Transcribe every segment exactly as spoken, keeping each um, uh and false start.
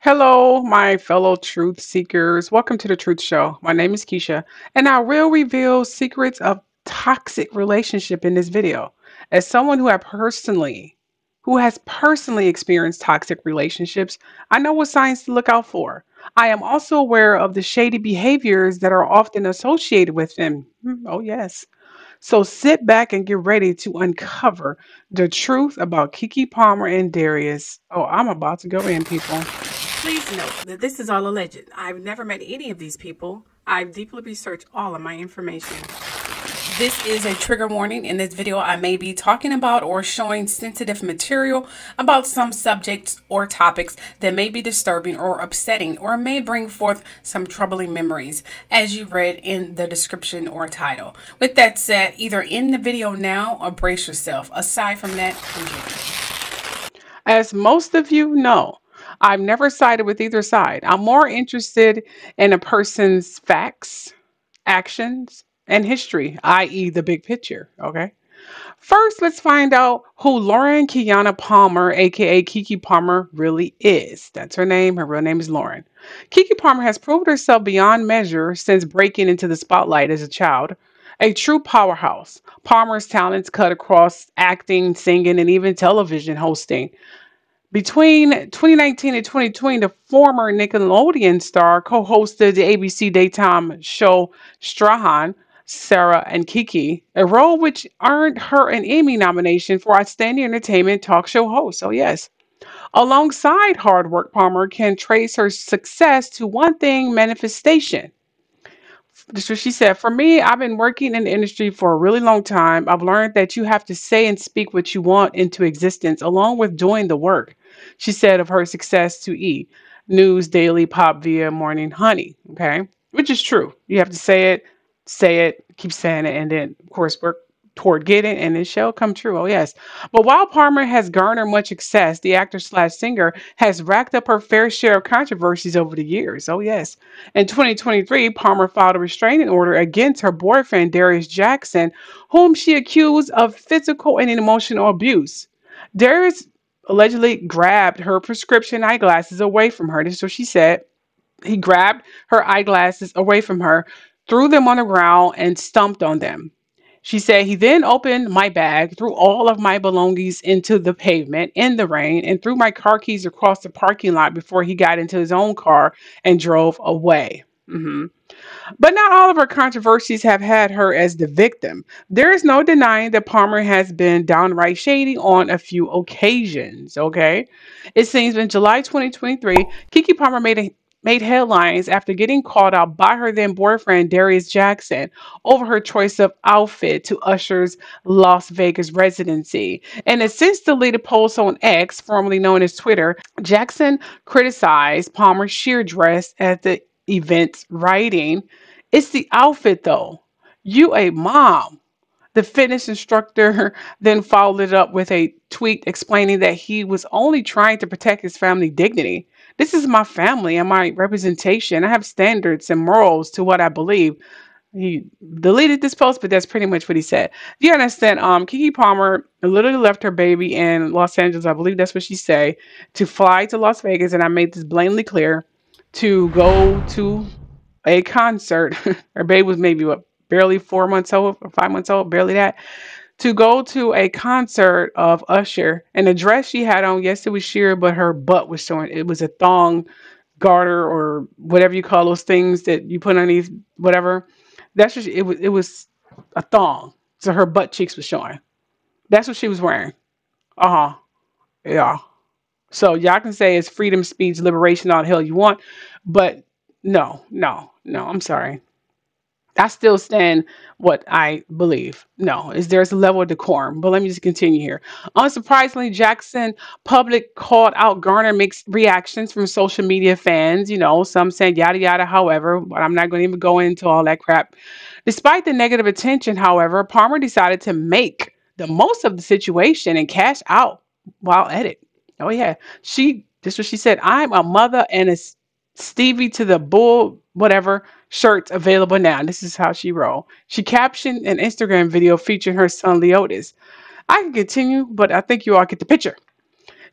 Hello, my fellow truth seekers. Welcome to The Truth Show. My name is Kisha, and I will reveal secrets of toxic relationship in this video. As someone who, have personally, who has personally experienced toxic relationships, I know what signs to look out for. I am also aware of the shady behaviors that are often associated with them. Oh, yes. So sit back and get ready to uncover the truth about Kiki Palmer and Darius. Oh, I'm about to go in, people. Please note that this is all alleged. I've never met any of these people. I've deeply researched all of my information. This is a trigger warning. In this video, I may be talking about or showing sensitive material about some subjects or topics that may be disturbing or upsetting or may bring forth some troubling memories, as you read in the description or title. With that said, either end the video now or brace yourself. Aside from that, enjoy. As most of you know, I've never sided with either side. I'm more interested in a person's facts, actions, and history, that is the big picture, okay? First, let's find out who Lauren Kiana Palmer, aka Kiki Palmer, really is. That's her name. Her real name is Lauren. Kiki Palmer has proved herself beyond measure since breaking into the spotlight as a child. A true powerhouse, Palmer's talents cut across acting, singing, and even television hosting. Between twenty nineteen and twenty twenty, the former Nickelodeon star co-hosted the A B C daytime show Strahan, Sarah, and Kiki, a role which earned her an Emmy nomination for Outstanding Entertainment Talk Show Host. Oh, yes. Alongside hard work, Palmer can trace her success to one thing: manifestation. That's what she said. For me, I've been working in the industry for a really long time. I've learned that you have to say and speak what you want into existence, along with doing the work, she said of her success to E! News Daily Pop via Morning Honey, okay? Which is true. You have to say it, say it, keep saying it, and then, of course, work toward getting, and it shall come true. Oh, yes. But while Palmer has garnered much success, the actor slash singer has racked up her fair share of controversies over the years. Oh, yes. In twenty twenty-three, Palmer filed a restraining order against her boyfriend, Darius Jackson, whom she accused of physical and emotional abuse. Darius allegedly grabbed her prescription eyeglasses away from her. This is what she said. He grabbed her eyeglasses away from her, threw them on the ground, and stomped on them. She said, he then opened my bag, threw all of my belongings into the pavement in the rain, and threw my car keys across the parking lot before he got into his own car and drove away. Mm-hmm. But not all of her controversies have had her as the victim. There is no denying that Palmer has been downright shady on a few occasions, okay? It seems in July twenty twenty-three, Kiki Palmer made a made headlines after getting called out by her then boyfriend, Darius Jackson, over her choice of outfit to Usher's Las Vegas residency. And a since deleted post on X, formerly known as Twitter, Jackson criticized Palmer's sheer dress at the event's writing, "It's the outfit though. You a mom." The fitness instructor then followed it up with a tweet explaining that he was only trying to protect his family dignity. "This is my family and my representation. I have standards and morals to what I believe." He deleted this post, but that's pretty much what he said. Do you understand? Um, Kiki Palmer literally left her baby in Los Angeles, I believe that's what she said, to fly to Las Vegas, and I made this blatantly clear, to go to a concert. Her baby was maybe, what, barely four months old, or five months old, barely that, to go to a concert of Usher. And the dress she had on, yes, it was sheer, but her butt was showing. It was a thong garter or whatever you call those things that you put underneath, whatever. That's just, it was, it was a thong. So her butt cheeks was showing. That's what she was wearing. Uh-huh. Yeah. So y'all can say it's freedom, speech, liberation, all the hell you want. But no, no, no, I'm sorry. I still stand what I believe. No, is there's a level of decorum. But let me just continue here. Unsurprisingly, Jackson public called out garner mixed reactions from social media fans. You know, some saying yada yada, however, but I'm not going to even go into all that crap. Despite the negative attention, however, Palmer decided to make the most of the situation and cash out while at it. Oh, yeah. She, this is what she said. "I'm a mother and a Stevie to the bull, whatever, shirts available now." This is how she rolled. She captioned an Instagram video featuring her son Leotis. I can continue, but I think you all get the picture.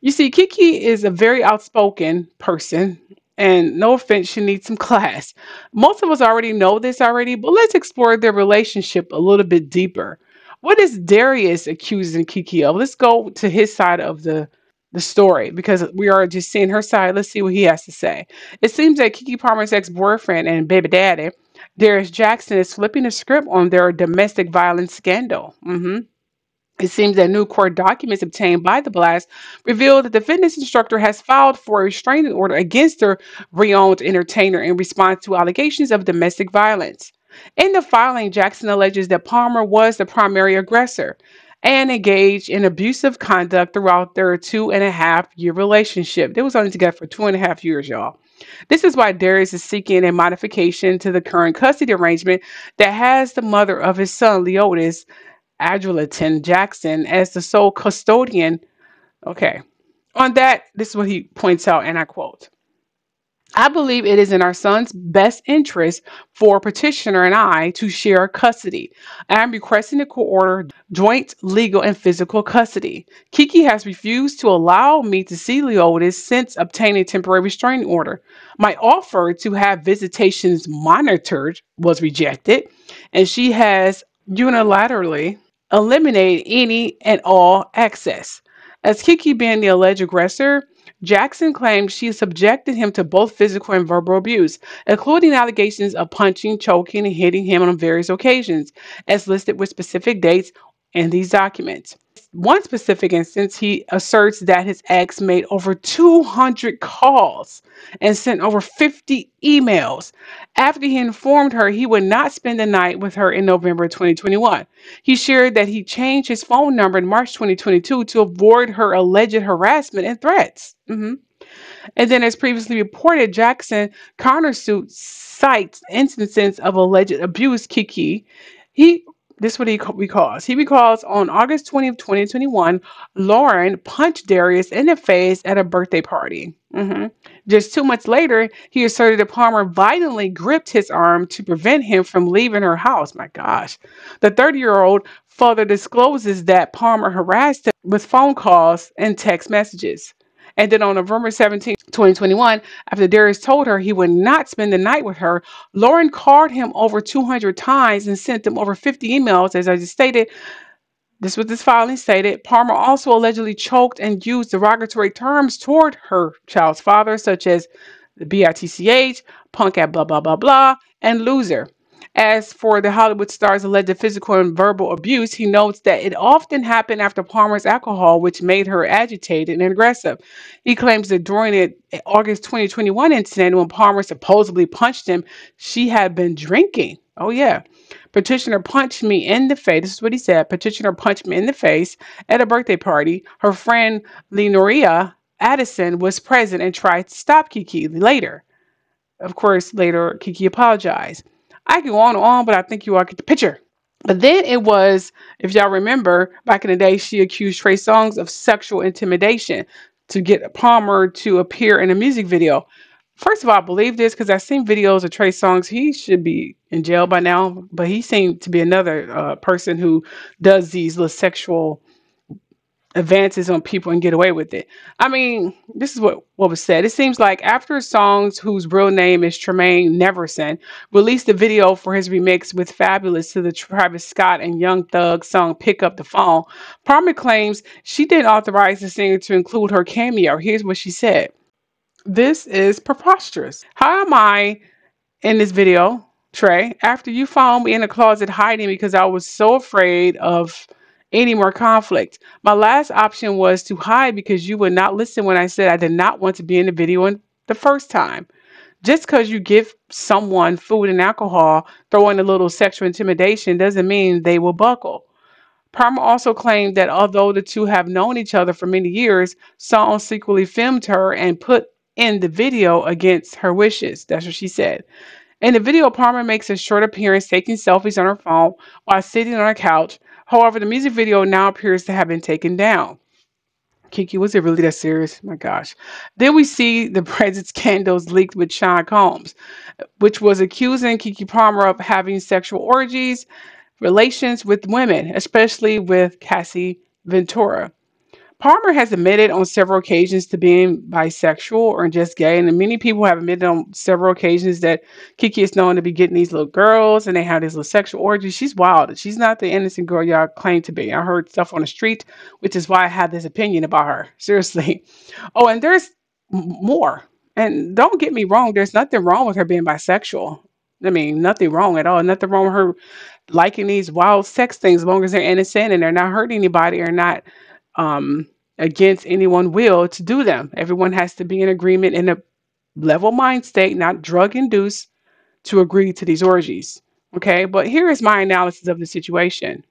You see, Kiki is a very outspoken person, and no offense, she needs some class. Most of us already know this already, but let's explore their relationship a little bit deeper. What is Darius accusing Kiki of? Let's go to his side of the the story, because we are just seeing her side. Let's see what he has to say. It seems that Kiki Palmer's ex-boyfriend and baby daddy, Darius Jackson, is flipping the script on their domestic violence scandal. Mm-hmm. It seems that new court documents obtained by the blast revealed that the fitness instructor has filed for a restraining order against their renowned entertainer in response to allegations of domestic violence. In the filing, Jackson alleges that Palmer was the primary aggressor and engaged in abusive conduct throughout their two and a half year relationship. They was only together for two and a half years, y'all. This is why Darius is seeking a modification to the current custody arrangement that has the mother of his son, Leotis Adulatin Jackson, as the sole custodian. Okay. On that, this is what he points out, and I quote, "I believe it is in our son's best interest for petitioner and I to share custody. I am requesting the court order joint legal and physical custody. Kiki has refused to allow me to see Leotis since obtaining a temporary restraining order. My offer to have visitations monitored was rejected, and she has unilaterally eliminated any and all access." As Kiki being the alleged aggressor, Jackson claimed she subjected him to both physical and verbal abuse, including allegations of punching, choking, and hitting him on various occasions, as listed with specific dates in these documents. One specific instance, he asserts that his ex made over two hundred calls and sent over fifty emails after he informed her he would not spend the night with her in November twenty twenty-one. He shared that he changed his phone number in March twenty twenty-two to avoid her alleged harassment and threats. Mm-hmm. And then, as previously reported, Jackson countersuit cites instances of alleged abuse. Kiki, he This is what he recalls. He recalls on August twentieth, twenty twenty-one, Lauren punched Darius in the face at a birthday party. Mm-hmm. Just two months later, he asserted that Palmer violently gripped his arm to prevent him from leaving her house. My gosh. The thirty-year-old further discloses that Palmer harassed him with phone calls and text messages. And then on November seventeenth, twenty twenty-one, after Darius told her he would not spend the night with her, Lauren called him over two hundred times and sent him over fifty emails. As I just stated, this was this filing stated, Palmer also allegedly choked and used derogatory terms toward her child's father, such as the B I T C H, punk at blah, blah, blah, blah, and loser. As for the Hollywood star's alleged physical and verbal abuse, he notes that it often happened after Palmer's alcohol, which made her agitated and aggressive. He claims that during the August twenty twenty-one incident, when Palmer supposedly punched him, she had been drinking. Oh, yeah. "Petitioner punched me in the face." This is what he said. "Petitioner punched me in the face at a birthday party. Her friend Lenoria Addison was present and tried to stop Kiki later." Of course, later, Kiki apologized. I can go on and on, but I think you all get the picture. But then it was, if y'all remember, back in the day, she accused Trey Songz of sexual intimidation to get Palmer to appear in a music video. First of all, I believe this because I've seen videos of Trey Songz. He should be in jail by now, but he seemed to be another uh, person who does these little sexual advances on people and get away with it. I mean, this is what, what was said. It seems like after Songz, whose real name is Tremaine Neverson, released a video for his remix with Fabulous to the Travis Scott and Young Thug song "Pick Up the Phone," Palmer claims she didn't authorize the singer to include her cameo. Here's what she said. "This is preposterous. How am I in this video, Trey, after you found me in a closet hiding because I was so afraid of any more conflict? My last option was to hide because you would not listen when I said I did not want to be in the video in the first time. Just because you give someone food and alcohol, throw in a little sexual intimidation, doesn't mean they will buckle." Palmer also claimed that although the two have known each other for many years, Songz secretly filmed her and put in the video against her wishes. That's what she said. In the video, Palmer makes a short appearance taking selfies on her phone while sitting on a couch. However, the music video now appears to have been taken down. Kiki, was it really that serious? My gosh. Then we see the present scandals leaked with Sean Combs, which was accusing Kiki Palmer of having sexual orgies, relations with women, especially with Cassie Ventura. Palmer has admitted on several occasions to being bisexual or just gay. And many people have admitted on several occasions that Kiki is known to be getting these little girls and they have these little sexual orgies. She's wild. She's not the innocent girl y'all claim to be. I heard stuff on the street, which is why I had this opinion about her. Seriously. Oh, and there's more. And don't get me wrong. There's nothing wrong with her being bisexual. I mean, nothing wrong at all. Nothing wrong with her liking these wild sex things as long as they're innocent and they're not hurting anybody or not um against anyone's will to do them. Everyone has to be in agreement in a level mind state, not drug induced, to agree to these orgies. Okay, but here is my analysis of the situation.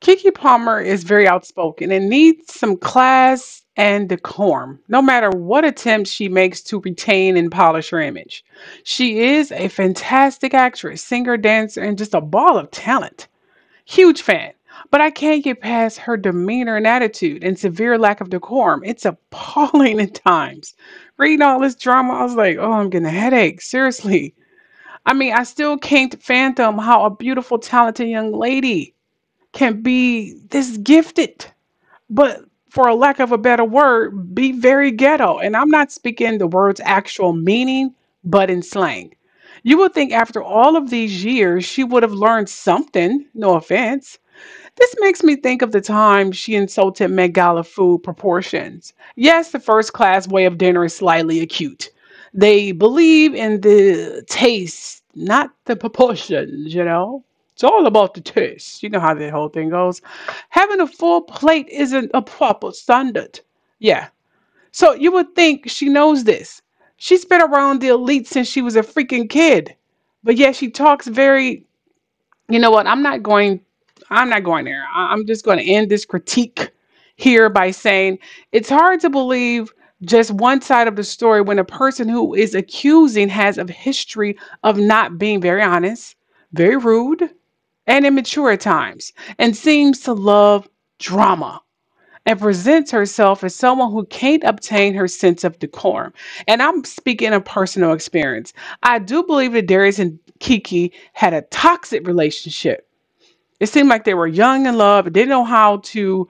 Kiki Palmer is very outspoken and needs some class and decorum, no matter what attempt she makes to retain and polish her image. She is a fantastic actress, singer, dancer, and just a ball of talent. Huge fan, but I can't get past her demeanor and attitude and severe lack of decorum. It's appalling at times. Reading all this drama, I was like, oh, I'm getting a headache. Seriously. I mean, I still can't fathom how a beautiful, talented young lady can be this gifted, but for a lack of a better word, be very ghetto. And I'm not speaking the word's actual meaning, but in slang. You would think after all of these years, she would have learned something, no offense. This makes me think of the time she insulted Met Gala food proportions. Yes, the first class way of dinner is slightly acute. They believe in the taste, not the proportions, you know. It's all about the taste. You know how that whole thing goes. Having a full plate isn't a proper standard. Yeah. So you would think she knows this. She's been around the elite since she was a freaking kid. But yeah, she talks very, you know what? I'm not going, I'm not going there. I'm just going to end this critique here by saying it's hard to believe just one side of the story when a person who is accusing has a history of not being very honest, very rude, and immature at times, and seems to love drama, and presents herself as someone who can't obtain her sense of decorum. And I'm speaking of personal experience. I do believe that Darius and Kiki had a toxic relationship. It seemed like they were young in love, but didn't know how to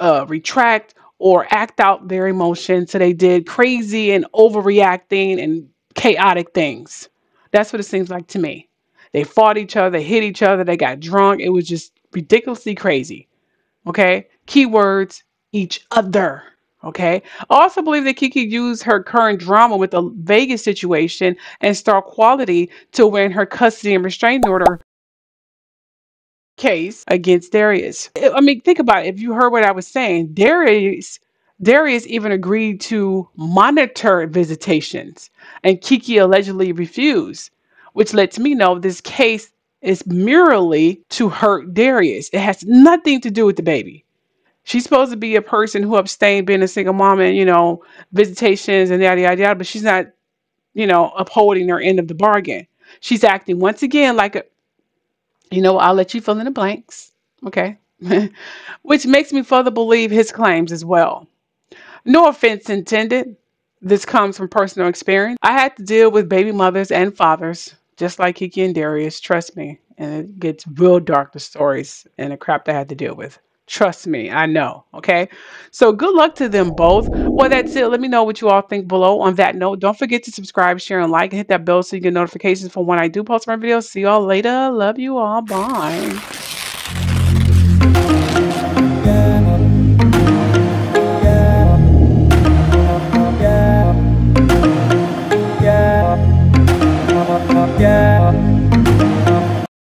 uh, retract or act out their emotions. So they did crazy and overreacting and chaotic things. That's what it seems like to me. They fought each other, hit each other, they got drunk. It was just ridiculously crazy. Okay? Keywords, each other. Okay? I also believe that Kiki used her current drama with the Vegas situation and star quality to win her custody and restraining order case against Darius. I mean, think about it. If you heard what I was saying, Darius, Darius even agreed to monitor visitations, and Kiki allegedly refused, which lets me know this case is merely to hurt Darius. It has nothing to do with the baby. She's supposed to be a person who abstained being a single mom and, you know, visitations and yada, yada, yada, but she's not, you know, upholding her end of the bargain. She's acting once again like a, you know, I'll let you fill in the blanks, okay? Which makes me further believe his claims as well. No offense intended. This comes from personal experience. I had to deal with baby mothers and fathers, just like Kiki and Darius, trust me. And it gets real dark, the stories and the crap that I had to deal with. Trust me, I know, okay? So good luck to them both. Well, that's it. Let me know what you all think below. On that note, don't forget to subscribe, share, and like, and hit that bell so you get notifications for when I do post my videos. See y'all later. Love you all. Bye.